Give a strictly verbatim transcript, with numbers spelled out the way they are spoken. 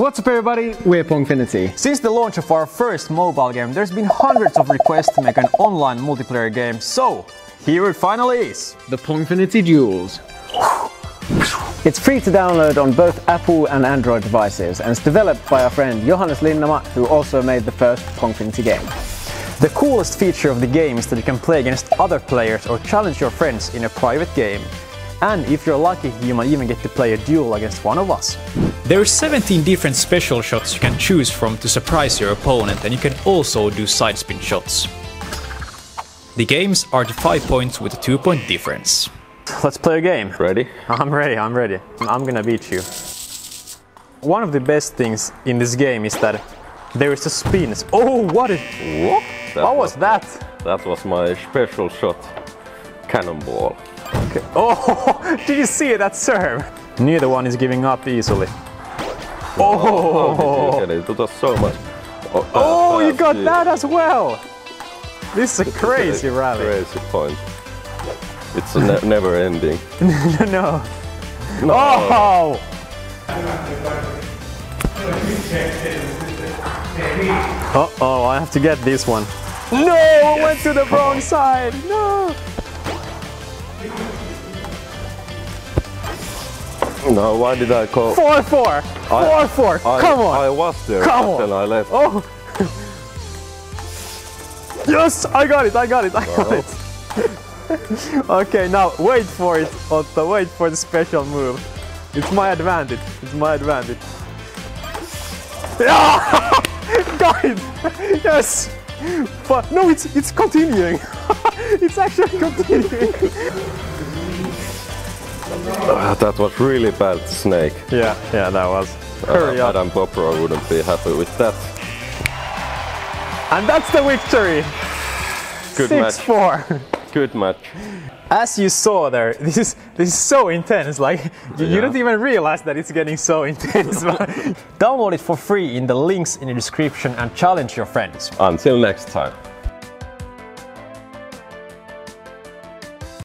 What's up everybody, we're Pongfinity. Since the launch of our first mobile game, there's been hundreds of requests to make an online multiplayer game, so here it finally is! The Pongfinity Duels. It's free to download on both Apple and Android devices, and it's developed by our friend Johannes Linnama, who also made the first Pongfinity game. The coolest feature of the game is that you can play against other players or challenge your friends in a private game. And if you're lucky, you might even get to play a duel against one of us. There are seventeen different special shots you can choose from to surprise your opponent, and you can also do side spin shots. The games are to five points with a two point difference. Let's play a game. Ready? I'm ready, I'm ready. I'm gonna beat you. One of the best things in this game is that there is a spin. Oh, what a... What? That what was, was that? That was my special shot. Cannonball. Okay. Oh, did you see that serve? Neither one is giving up easily. Oh! Oh, did you get it? It was so much. Oh, that, oh you got you. that as well! This is a crazy a rally. Crazy point. It's ne never ending. no, no. no. Oh! Uh oh, I have to get this one. No! I yes. went to the wrong side! No! No, why did I call? Four, four! I, four, four! I, Come on! I was there, Come on. Then I left. Oh! Yes! I got it, I got it, I got oh. it! Okay, now wait for it, Otto, wait for the special move. It's my advantage, it's my advantage. Ah! Got it! Yes! But no, it's it's continuing. It's actually continuing. Uh, that was really bad, Snake. Yeah, yeah, that was. Uh, Hurry up. Adam Bobrow wouldn't be happy with that. And that's the victory! Good match. six four. Good match. As you saw there, this is this is so intense, like you, yeah. you don't even realize that it's getting so intense. Download it for free in the links in the description and challenge your friends. Until next time.